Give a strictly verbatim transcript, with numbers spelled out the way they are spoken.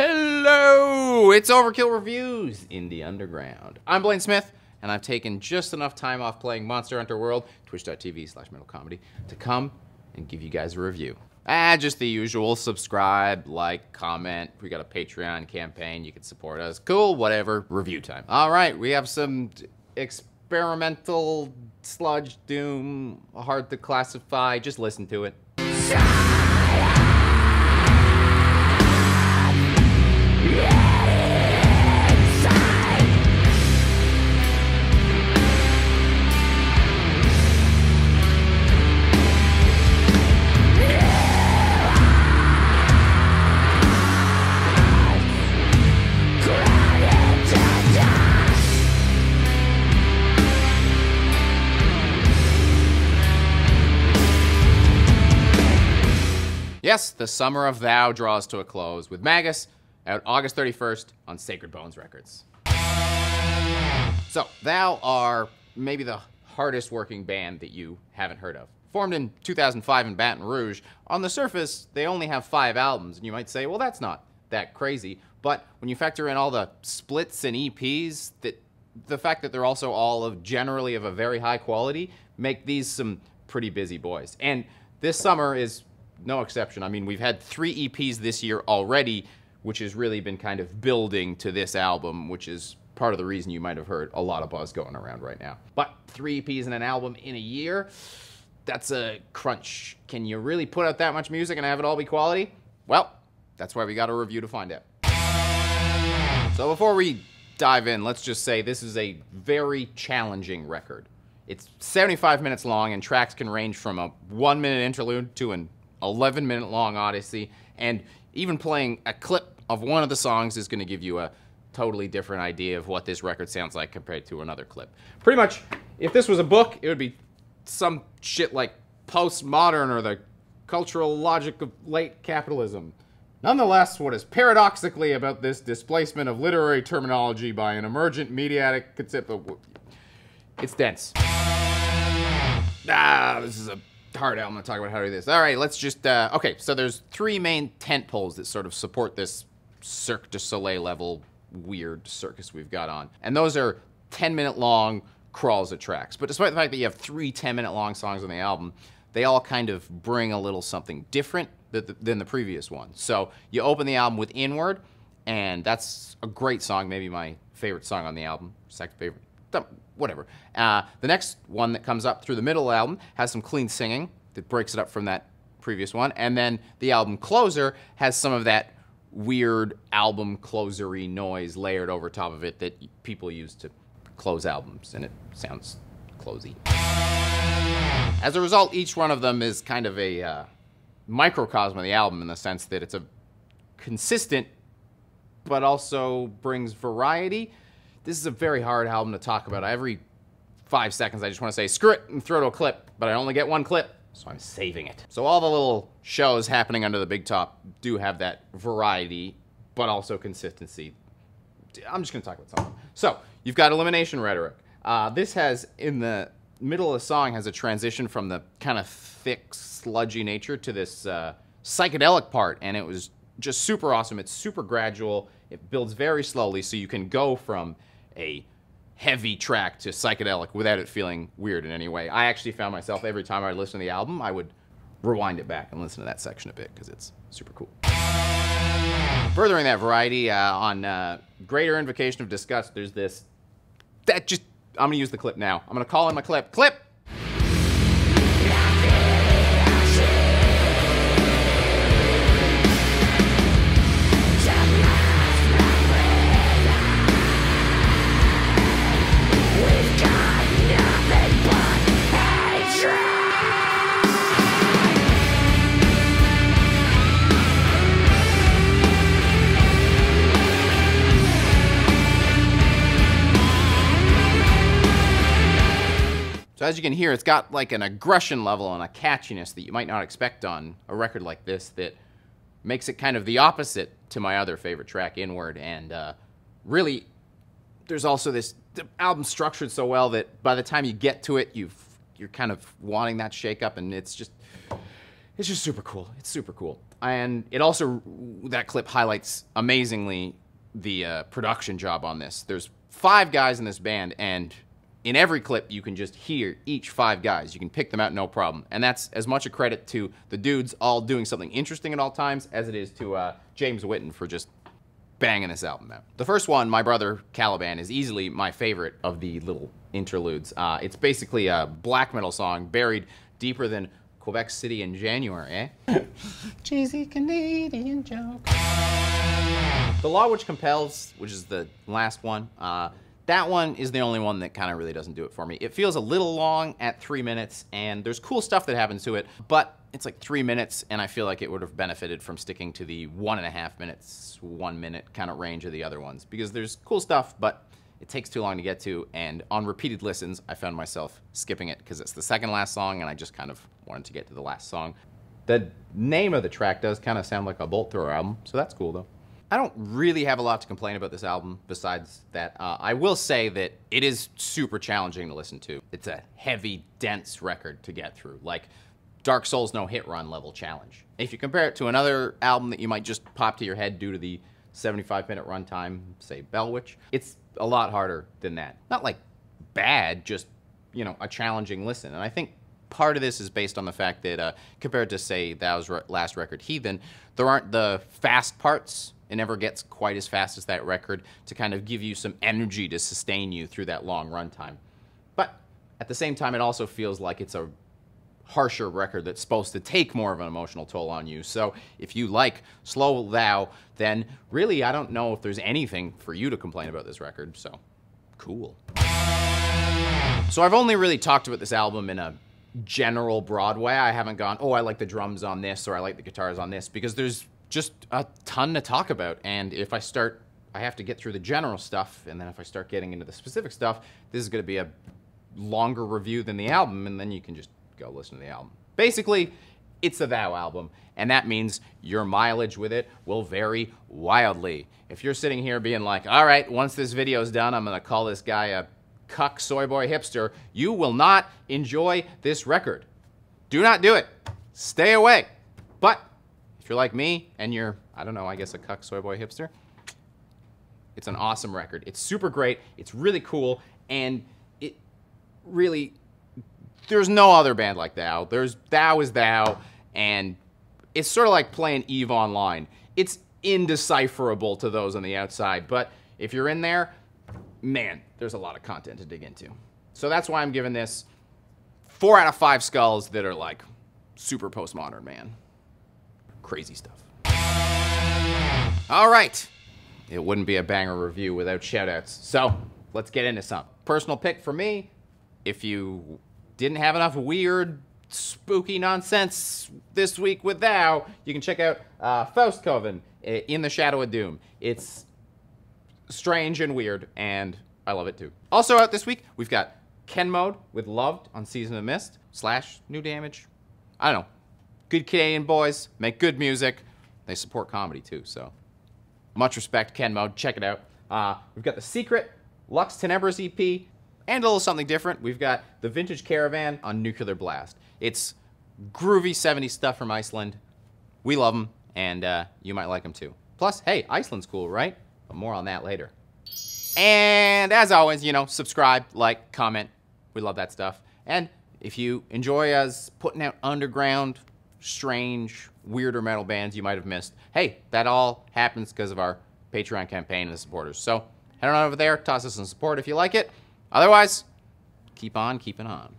Hello, it's Overkill Reviews in the Underground. I'm Blaine Smith, and I've taken just enough time off playing Monster Hunter World, twitch dot t v slash metal comedy, to come and give you guys a review. Ah, just the usual, subscribe, like, comment, we got a Patreon campaign, you can support us, cool, whatever, review time. All right, we have some experimental sludge doom, hard to classify, just listen to it. Yes, the summer of Thou draws to a close with Magus out August thirty-first on Sacred Bones Records. So, Thou are maybe the hardest working band that you haven't heard of. Formed in two thousand five in Baton Rouge, on the surface they only have five albums, and you might say, well, that's not that crazy, but when you factor in all the splits and E Ps, that the fact that they're also all of generally of a very high quality make these some pretty busy boys. And this summer is no exception. I mean, we've had three E Ps this year already, which has really been kind of building to this album, which is part of the reason you might have heard a lot of buzz going around right now. But three E Ps and an album in a year, that's a crunch. Can you really put out that much music and have it all be quality? Well, that's why we got a review to find out. So before we dive in, let's just say this is a very challenging record. It's seventy-five minutes long and tracks can range from a one minute interlude to an eleven minute long odyssey, and even playing a clip of one of the songs is going to give you a totally different idea of what this record sounds like compared to another clip. Pretty much, if this was a book, it would be some shit like Postmodern or The Cultural Logic of Late Capitalism. Nonetheless, what is paradoxically about this displacement of literary terminology by an emergent mediatic concept of... It's dense. Ah, this is a hard album to talk about how to do this. All right, let's just, uh, okay, so there's three main tent poles that sort of support this Cirque du Soleil level weird circus we've got on. And those are ten minute long crawls of tracks. But despite the fact that you have three ten minute long songs on the album, they all kind of bring a little something different th th than the previous one. So you open the album with Inward, and that's a great song, maybe my favorite song on the album, second favorite. Whatever. Uh, the next one that comes up through the middle of the album has some clean singing that breaks it up from that previous one, and then the album closer has some of that weird album closery noise layered over top of it that people use to close albums, and it sounds closey. As a result, each one of them is kind of a uh, microcosm of the album in the sense that it's a consistent, but also brings variety. This is a very hard album to talk about. Every five seconds, I just want to say, screw it, and throw to a clip, but I only get one clip, so I'm saving it. So all the little shows happening under the big top do have that variety, but also consistency. I'm just going to talk about something. So you've got Elimination Rhetoric. Uh, this has, in the middle of the song, has a transition from the kind of thick, sludgy nature to this uh, psychedelic part, and it was just super awesome. It's super gradual. It builds very slowly, so you can go from a heavy track to psychedelic without it feeling weird in any way. I actually found myself every time I listened to the album, I would rewind it back and listen to that section a bit because it's super cool. Furthering that variety, uh, on uh, Greater Invocation of Disgust, there's this, that just, I'm gonna use the clip now. I'm gonna call in my clip. Clip! So as you can hear, it's got like an aggression level and a catchiness that you might not expect on a record like this that makes it kind of the opposite to my other favorite track, Inward. And uh, really, there's also this, the album's structured so well that by the time you get to it, you've, you're kind of wanting that shake up, and it's just, it's just super cool. It's super cool. And it also, that clip highlights amazingly the uh, production job on this. There's five guys in this band, and in every clip you can just hear each five guys. You can pick them out no problem. And that's as much a credit to the dudes all doing something interesting at all times as it is to uh, James Whitten for just banging this album out. The first one, My Brother Caliban, is easily my favorite of the little interludes. Uh, it's basically a black metal song buried deeper than Quebec City in January, eh? Cheesy Canadian joke. The Law Which Compels, which is the last one, uh, that one is the only one that kind of really doesn't do it for me. It feels a little long at three minutes, and there's cool stuff that happens to it, but it's like three minutes, and I feel like it would have benefited from sticking to the one and a half minutes, one minute kind of range of the other ones, because there's cool stuff, but it takes too long to get to, and on repeated listens, I found myself skipping it because it's the second last song, and I just kind of wanted to get to the last song. The name of the track does kind of sound like a Bolt Thrower album, so that's cool, though. I don't really have a lot to complain about this album besides that. Uh, I will say that it is super challenging to listen to. It's a heavy, dense record to get through, like Dark Souls No Hit Run level challenge. If you compare it to another album that you might just pop to your head due to the seventy-five minute runtime, say Bellwitch, it's a lot harder than that. Not like bad, just, you know, a challenging listen. And I think part of this is based on the fact that uh, compared to, say, Thou's re last record, Heathen, there aren't the fast parts. It never gets quite as fast as that record to kind of give you some energy to sustain you through that long runtime. But at the same time, it also feels like it's a harsher record that's supposed to take more of an emotional toll on you. So if you like slow Thou, then really I don't know if there's anything for you to complain about this record, so cool. So I've only really talked about this album in a general broad way. I haven't gone, oh, I like the drums on this, or I like the guitars on this, because there's just a ton to talk about, and if I start, I have to get through the general stuff, and then if I start getting into the specific stuff, this is gonna be a longer review than the album, and then you can just go listen to the album. Basically, it's a Thou album, and that means your mileage with it will vary wildly. If you're sitting here being like, all right, once this video's done, I'm gonna call this guy a cuck soy boy hipster, you will not enjoy this record. Do not do it. Stay away. But if you're like me and you're, I don't know, I guess a cuck soy boy hipster, it's an awesome record. It's super great, it's really cool, and it really, there's no other band like Thou. There's Thou is Thou, and it's sort of like playing Eve Online. It's indecipherable to those on the outside, but if you're in there, man, there's a lot of content to dig into. So that's why I'm giving this four out of five skulls that are like super postmodern, man. Crazy stuff. All right, it wouldn't be a banger review without shout-outs, so let's get into some. Personal pick for me, if you didn't have enough weird, spooky nonsense this week with Thou, you can check out uh, Faustcoven, In the Shadow of Doom. It's strange and weird, and I love it too. Also out this week, we've got Ken Mode with Loved on Season of the Mist, slash New Damage. I don't know. Good Canadian boys, make good music. They support comedy too, so. Much respect, Ken Mode, check it out. Uh, we've got The Secret, Lux Tenebra's E P, and a little something different. We've got The Vintage Caravan on Nuclear Blast. It's groovy seventies stuff from Iceland. We love them, and uh, you might like them too. Plus, hey, Iceland's cool, right? But more on that later. And as always, you know, subscribe, like, comment. We love that stuff. And if you enjoy us putting out underground, strange, weirder metal bands you might have missed, hey, that all happens because of our Patreon campaign and the supporters. So head on over there, toss us some support if you like it. Otherwise, keep on keeping on.